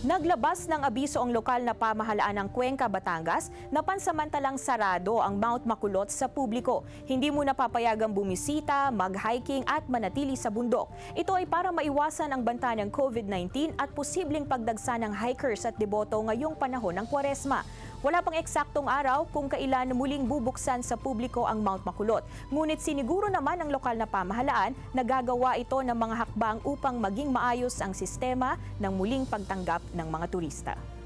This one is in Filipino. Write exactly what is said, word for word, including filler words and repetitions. Naglabas ng abiso ang lokal na pamahalaan ng Cuenca, Batangas na pansamantalang sarado ang Mount Maculot sa publiko. Hindi mo napapayagang bumisita, mag-hiking at manatili sa bundok. Ito ay para maiwasan ang banta ng COVID nineteen at posibleng pagdagsa ng hikers at deboto ngayong panahon ng Kwaresma. Wala pang eksaktong araw kung kailan muling bubuksan sa publiko ang Mount Maculot. Ngunit siniguro naman ang lokal na pamahalaan na gagawa ito ng mga hakbang upang maging maayos ang sistema ng muling pagtanggap ng mga turista.